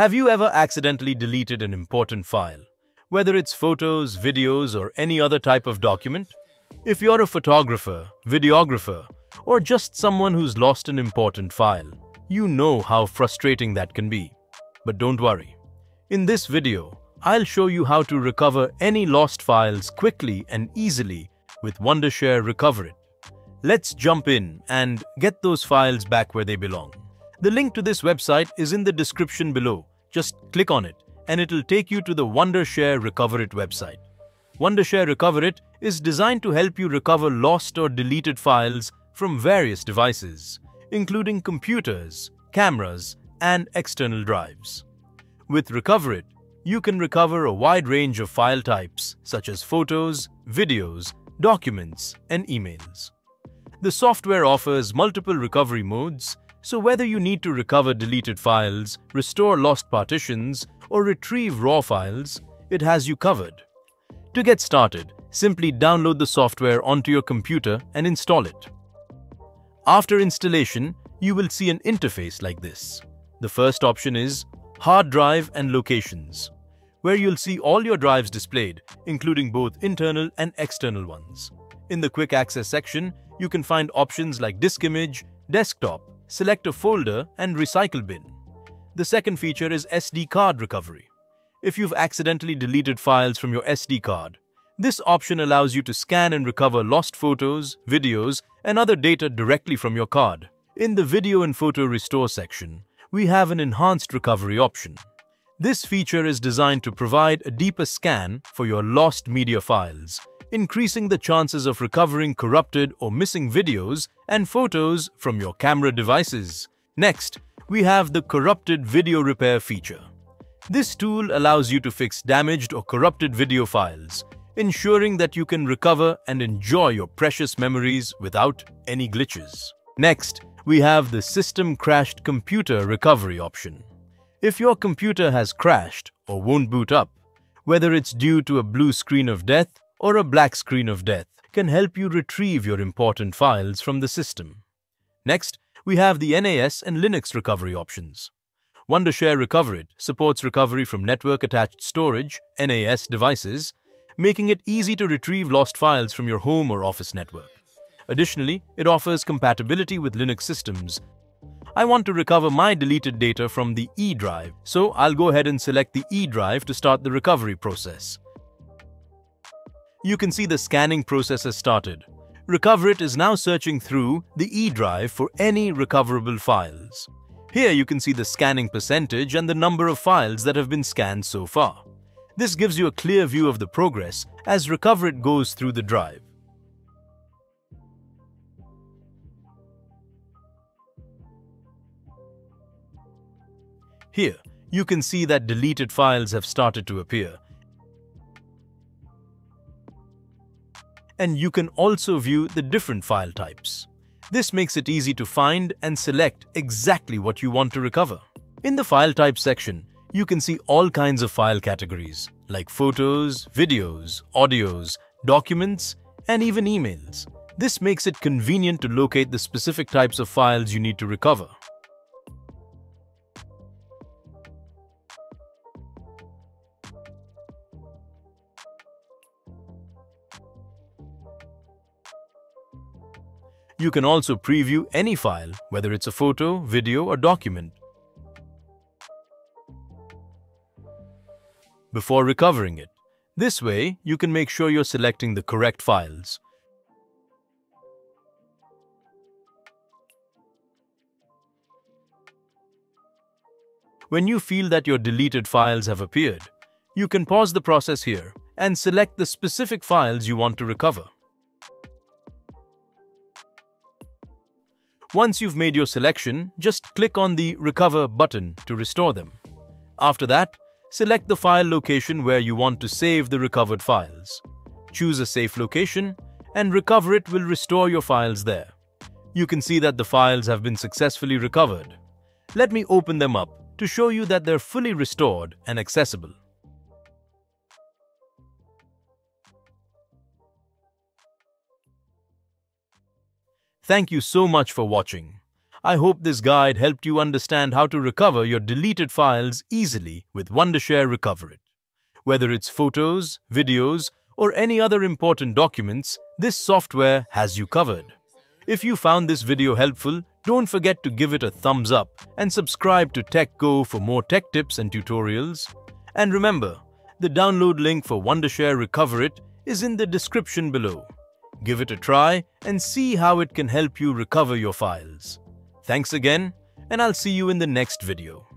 Have you ever accidentally deleted an important file? Whether it's photos, videos, or any other type of document? If you're a photographer, videographer, or just someone who's lost an important file, you know how frustrating that can be. But don't worry. In this video, I'll show you how to recover any lost files quickly and easily with Wondershare Recoverit. Let's jump in and get those files back where they belong. The link to this website is in the description below. Just click on it and it'll take you to the Wondershare Recoverit website. Wondershare Recoverit is designed to help you recover lost or deleted files from various devices, including computers, cameras, and external drives. With Recoverit, you can recover a wide range of file types such as photos, videos, documents, and emails. The software offers multiple recovery modes, so whether you need to recover deleted files, restore lost partitions, or retrieve raw files, it has you covered. To get started, simply download the software onto your computer and install it. After installation, you will see an interface like this. The first option is Hard Drive and Locations, where you'll see all your drives displayed, including both internal and external ones. In the Quick Access section, you can find options like Disk Image, Desktop, Select a Folder, and Recycle Bin. The second feature is SD Card Recovery. If you've accidentally deleted files from your SD card, this option allows you to scan and recover lost photos, videos, and other data directly from your card. In the Video and Photo Restore section, we have an enhanced recovery option. This feature is designed to provide a deeper scan for your lost media files, increasing the chances of recovering corrupted or missing videos and photos from your camera devices. Next, we have the Corrupted Video Repair feature. This tool allows you to fix damaged or corrupted video files, ensuring that you can recover and enjoy your precious memories without any glitches. Next, we have the System Crashed Computer Recovery option. If your computer has crashed or won't boot up, whether it's due to a blue screen of death or a black screen of death, can help you retrieve your important files from the system. Next, we have the NAS and Linux recovery options. Wondershare Recoverit supports recovery from network-attached storage (NAS) devices, making it easy to retrieve lost files from your home or office network. Additionally, it offers compatibility with Linux systems. I want to recover my deleted data from the E drive, so I'll go ahead and select the E drive to start the recovery process. You can see the scanning process has started. Recoverit is now searching through the E drive for any recoverable files. Here you can see the scanning percentage and the number of files that have been scanned so far. This gives you a clear view of the progress as Recoverit goes through the drive. Here, you can see that deleted files have started to appear. And you can also view the different file types. This makes it easy to find and select exactly what you want to recover. In the File Type section, you can see all kinds of file categories like photos, videos, audios, documents, and even emails. This makes it convenient to locate the specific types of files you need to recover. You can also preview any file, whether it's a photo, video, or document, before recovering it. This way, you can make sure you're selecting the correct files. When you feel that your deleted files have appeared, you can pause the process here and select the specific files you want to recover. Once you've made your selection, just click on the Recover button to restore them. After that, select the file location where you want to save the recovered files. Choose a safe location, and Recoverit will restore your files there. You can see that the files have been successfully recovered. Let me open them up to show you that they're fully restored and accessible. Thank you so much for watching. I hope this guide helped you understand how to recover your deleted files easily with Wondershare Recoverit. Whether it's photos, videos, or any other important documents, this software has you covered. If you found this video helpful, don't forget to give it a thumbs up and subscribe to TechGo for more tech tips and tutorials. And remember, the download link for Wondershare Recoverit is in the description below. Give it a try and see how it can help you recover your files. Thanks again, and I'll see you in the next video.